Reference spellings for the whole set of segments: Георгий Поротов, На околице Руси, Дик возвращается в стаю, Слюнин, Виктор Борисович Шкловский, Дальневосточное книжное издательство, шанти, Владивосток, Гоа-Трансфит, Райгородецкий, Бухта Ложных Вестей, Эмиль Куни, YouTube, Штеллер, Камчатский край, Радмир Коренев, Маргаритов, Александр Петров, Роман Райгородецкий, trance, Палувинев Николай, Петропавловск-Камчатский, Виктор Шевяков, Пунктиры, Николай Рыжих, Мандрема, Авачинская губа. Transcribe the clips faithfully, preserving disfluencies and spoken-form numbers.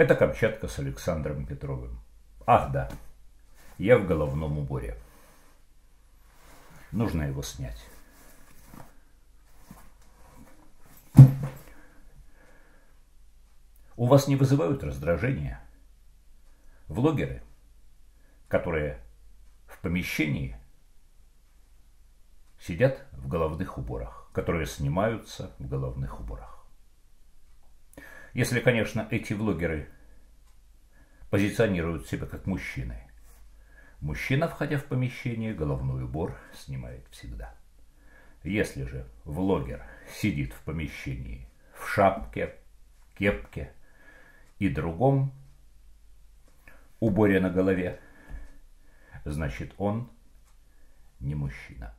Это Камчатка с Александром Петровым. Ах да, я в головном уборе. Нужно его снять. У вас не вызывают раздражения влогеры, которые в помещении сидят в головных уборах, которые снимаются в головных уборах? Если, конечно, эти влогеры позиционируют себя как мужчины. Мужчина, входя в помещение, головной убор снимает всегда. Если же влогер сидит в помещении в шапке, кепке и другом уборе на голове, значит, он не мужчина.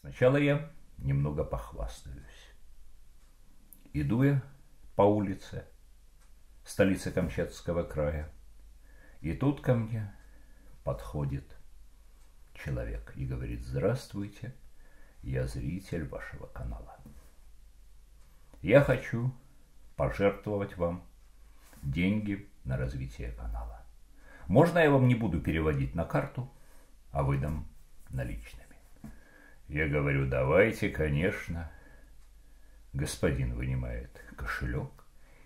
Сначала я немного похвастаюсь. Иду я по улице столицы Камчатского края, и тут ко мне подходит человек и говорит: здравствуйте, я зритель вашего канала. Я хочу пожертвовать вам деньги на развитие канала. Можно я вам не буду переводить на карту, а выдам наличными? Я говорю: давайте, конечно. Господин вынимает кошелек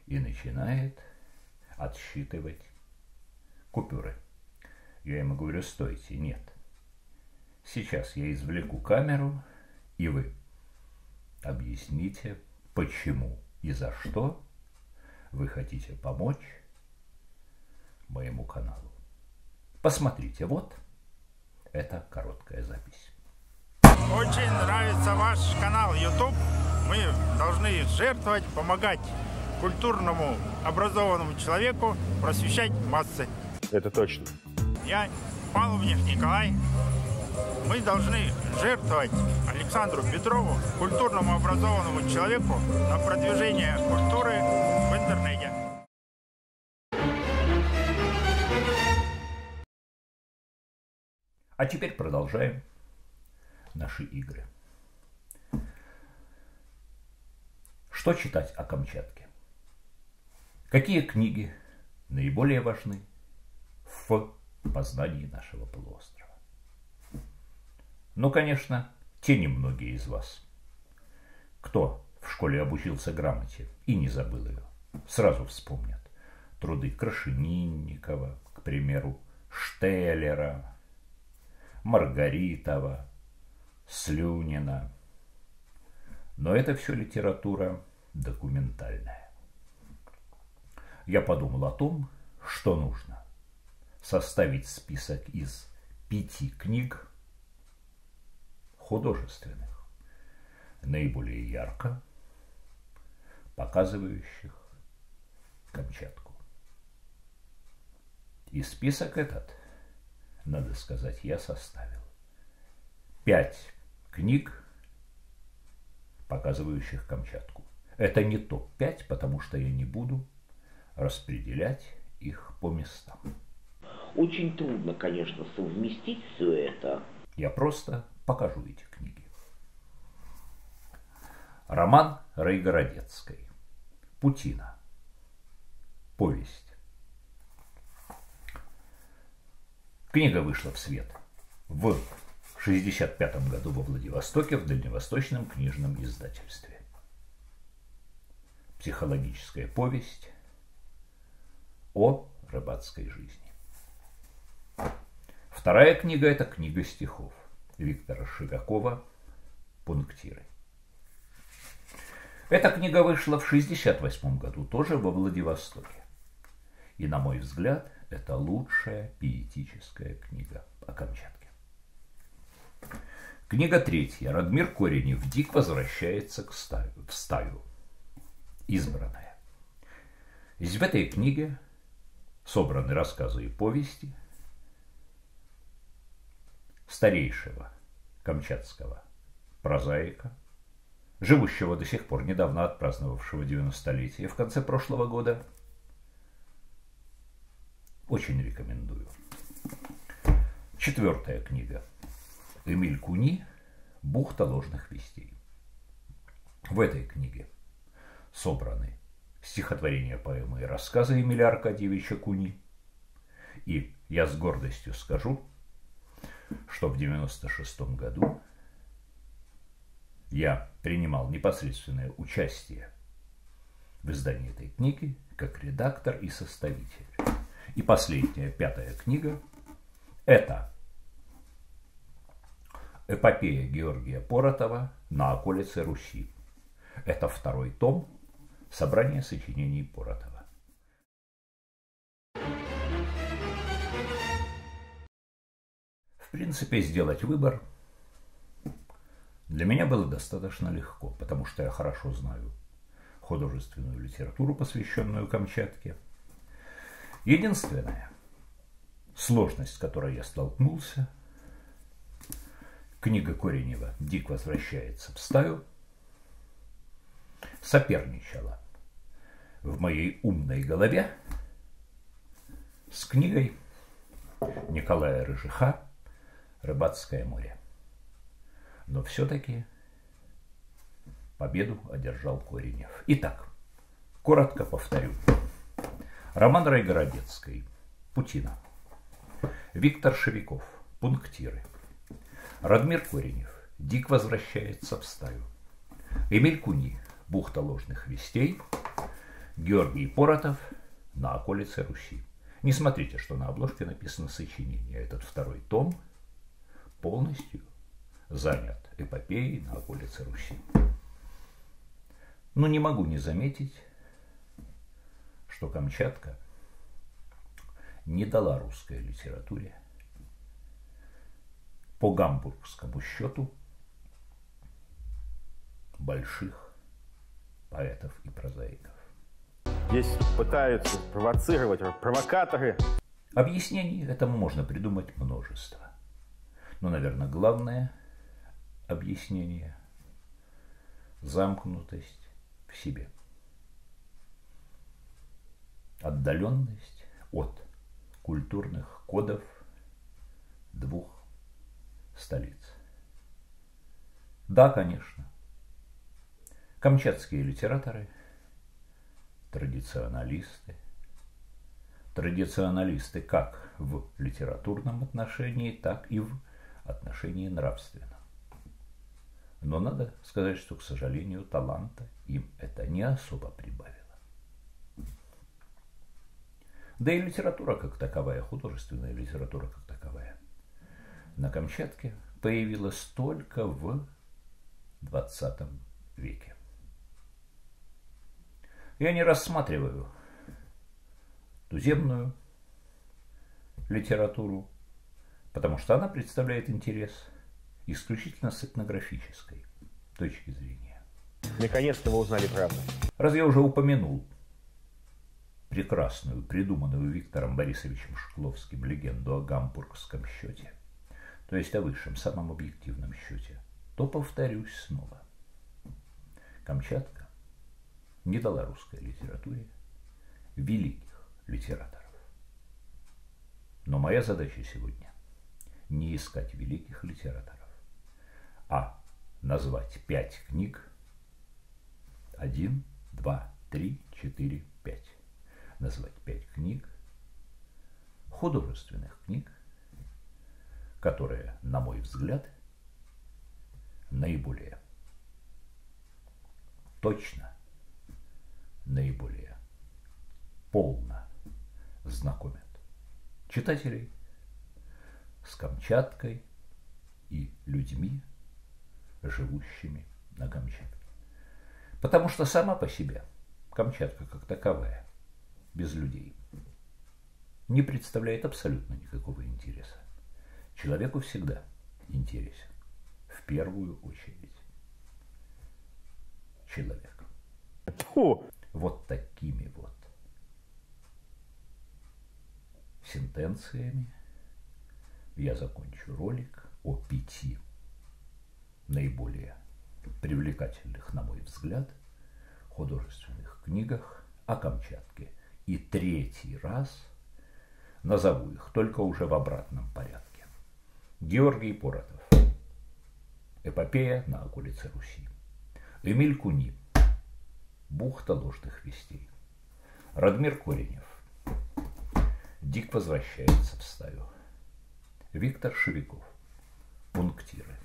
и начинает отсчитывать купюры. Я ему говорю: стойте, нет. Сейчас я извлеку камеру, и вы объясните, почему и за что вы хотите помочь моему каналу. Посмотрите, вот это короткая запись. Очень нравится ваш канал YouTube. Мы должны жертвовать, помогать культурному, образованному человеку просвещать массы. Это точно. Я Палувинев Николай. Мы должны жертвовать Александру Петрову, культурному, образованному человеку, на продвижение культуры в интернете. А теперь продолжаем наши игры. Что читать о Камчатке? Какие книги наиболее важны в познании нашего полуострова? Ну, конечно, те немногие из вас, кто в школе обучился грамоте и не забыл ее, сразу вспомнят труды Крашенинникова, к примеру, Штеллера, Маргаритова, Слюнина. Но это все литература документальная. Я подумал о том, что нужно составить список из пяти книг художественных, наиболее ярко показывающих Камчатку. И список этот, надо сказать, я составил. Пять книг, показывающих Камчатку. Это не топ пять, потому что я не буду распределять их по местам. Очень трудно, конечно, совместить все это. Я просто покажу эти книги. Роман Райгородецкой. Путина. Повесть. Книга вышла в свет в шестьдесят пятом году во Владивостоке в Дальневосточном книжном издательстве. Психологическая повесть о рыбацкой жизни. Вторая книга – это книга стихов Виктора Шевякова «Пунктиры». Эта книга вышла в шестьдесят восьмом году тоже во Владивостоке. И, на мой взгляд, это лучшая пиетическая книга о Камчатке. Книга третья. Радмир Коренев. Дик возвращается к стаю, в стаю. Избранная. В этой книге собраны рассказы и повести старейшего камчатского прозаика, живущего до сих пор, недавно отпраздновавшего девяностолетие в конце прошлого года. Очень рекомендую. Четвертая книга. Эмиль Куни «Бухта ложных вестей». В этой книге собраны стихотворения, поэмы и рассказы Эмиля Аркадьевича Куни. И я с гордостью скажу, что в девяносто шестом году я принимал непосредственное участие в издании этой книги как редактор и составитель. И последняя, пятая книга – это эпопея Георгия Поротова «На околице Руси». Это второй том собрания сочинений Поротова. В принципе, сделать выбор для меня было достаточно легко, потому что я хорошо знаю художественную литературу, посвященную Камчатке. Единственная сложность, с которой я столкнулся, книга Коренева «Дик возвращается в стаю», соперничала в моей умной голове с книгой Николая Рыжиха «Рыбацкое море». Но все-таки победу одержал Коренев. Итак, коротко повторю. Роман Райгородецкой «Путина». Виктор Шевяков «Пунктиры». Радмир Коренев «Дик возвращается в стаю». Эмиль Куни «Бухта ложных вестей». Георгий Поротов «На околице Руси». Не смотрите, что на обложке написано сочинение. Этот второй том полностью занят эпопеей «На околице Руси». Но не могу не заметить, что Камчатка не дала русской литературе по гамбургскому счету больших поэтов и прозаиков. Здесь пытаются провоцировать провокаторы. Объяснений этому можно придумать множество. Но, наверное, главное объяснение – замкнутость в себе. Отдаленность от культурных кодов двух столиц. Да, конечно, камчатские литераторы, традиционалисты, традиционалисты как в литературном отношении, так и в отношении нравственном. Но надо сказать, что, к сожалению, таланта им это не особо прибавило. Да и литература как таковая, художественная литература как таковая, на Камчатке появилась только в двадцатом веке. Я не рассматриваю туземную литературу, потому что она представляет интерес исключительно с этнографической точки зрения. Наконец-то вы узнали правду. Раз я уже упомянул прекрасную, придуманную Виктором Борисовичем Шкловским легенду о гамбургском счете, то есть о высшем, самом объективном счете, то повторюсь снова. Камчатка не дала русской литературе великих литераторов. Но моя задача сегодня не искать великих литераторов, а назвать пять книг. Один, два, три, четыре, пять. Назвать пять книг, художественных книг, которые, на мой взгляд, наиболее точно, наиболее полно знакомят читателей с Камчаткой и людьми, живущими на Камчатке. Потому что сама по себе Камчатка как таковая без людей не представляет абсолютно никакого интереса. Человеку всегда интересен, в первую очередь, человек. Фу. Вот такими вот сентенциями я закончу ролик о пяти наиболее привлекательных, на мой взгляд, художественных книгах о Камчатке. И третий раз назову их, только уже в обратном порядке. Георгий Поротов Эпопея «На околице Руси». Эмиль Куни. Бухта ложных вестей. Радмир Коренев. Дик возвращается в стаю. Виктор Шевяков. Пунктиры.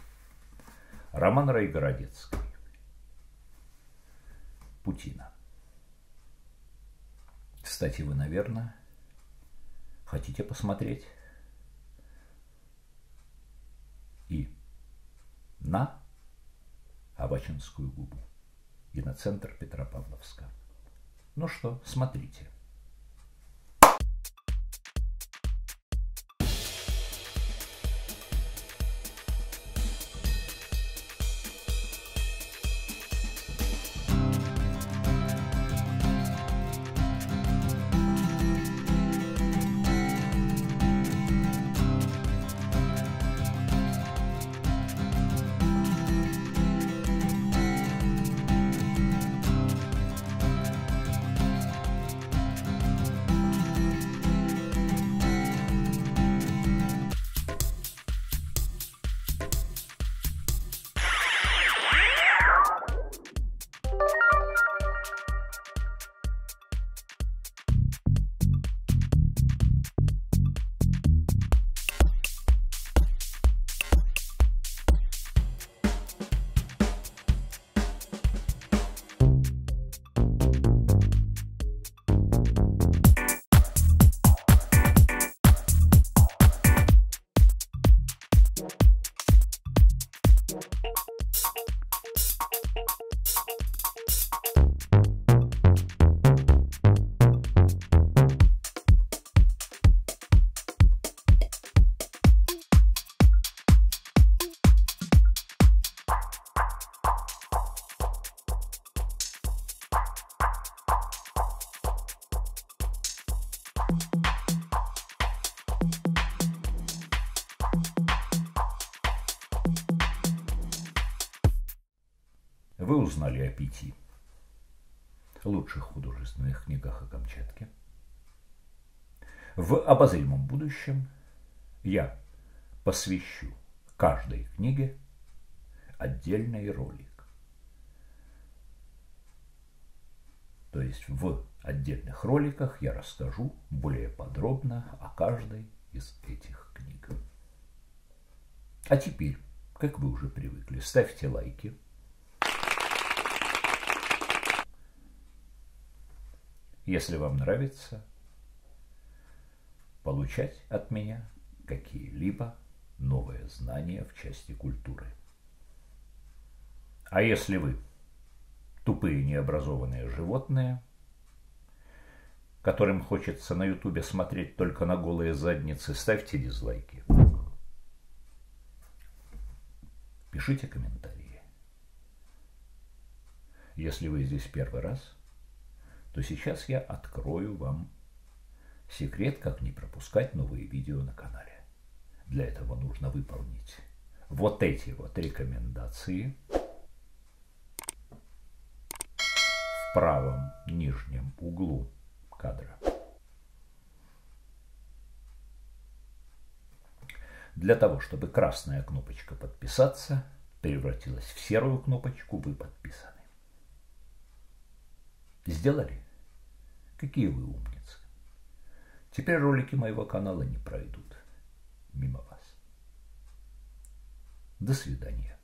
Роман Райгородецкий. Путина. Кстати, вы, наверное, хотите посмотреть и на Авачинскую губу, и на центр Петропавловска. Ну что, смотрите. Вы узнали о пяти лучших художественных книгах о Камчатке. В обозримом будущем я посвящу каждой книге отдельный ролик. То есть в отдельных роликах я расскажу более подробно о каждой из этих книг. А теперь, как вы уже привыкли, ставьте лайки. Если вам нравится получать от меня какие-либо новые знания в части культуры. А если вы тупые необразованные животные, которым хочется на ютубе смотреть только на голые задницы, ставьте дизлайки. Пишите комментарии. Если вы здесь первый раз, то сейчас я открою вам секрет, как не пропускать новые видео на канале. Для этого нужно выполнить вот эти вот рекомендации в правом нижнем углу кадра. Для того, чтобы красная кнопочка «Подписаться» превратилась в серую кнопочку «Вы подписаны». Сделали? Какие вы умницы. Теперь ролики моего канала не пройдут мимо вас. До свидания.